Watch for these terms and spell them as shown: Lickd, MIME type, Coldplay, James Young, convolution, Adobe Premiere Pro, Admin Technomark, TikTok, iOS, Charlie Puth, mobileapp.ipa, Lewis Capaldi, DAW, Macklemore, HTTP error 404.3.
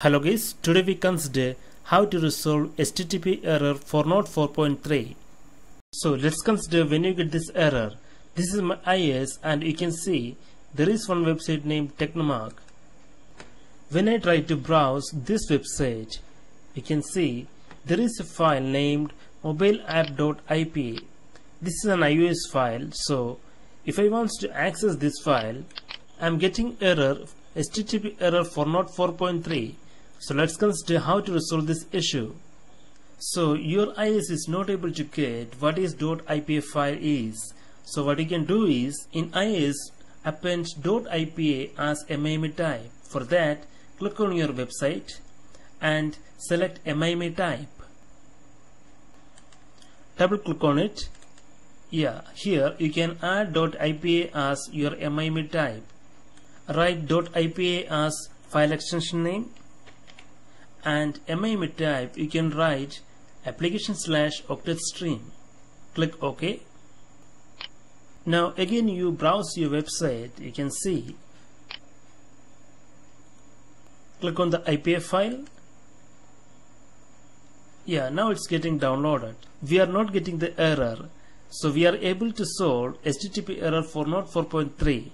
Hello guys, today we consider how to resolve HTTP error 404.3. So let's consider when you get this error. This is my IIS and you can see there is one website named Technomark. When I try to browse this website, you can see there is a file named mobileapp.ipa. This is an iOS file, so if I want to access this file, I am getting error HTTP error 404.3. So let's consider how to resolve this issue. So your IIS is not able to get what is .ipa file is. So what you can do is, in IIS, append .ipa as a MIME type. For that, click on your website and select MIME type. Double click on it. Yeah, here you can add .ipa as your MIME type. Write .ipa as file extension name, and MIME type you can write application/octet stream. Click OK. Now again you browse your website, you can see. Click on the IPA file. Yeah, now it's getting downloaded. We are not getting the error, so we are able to solve HTTP error 404.3.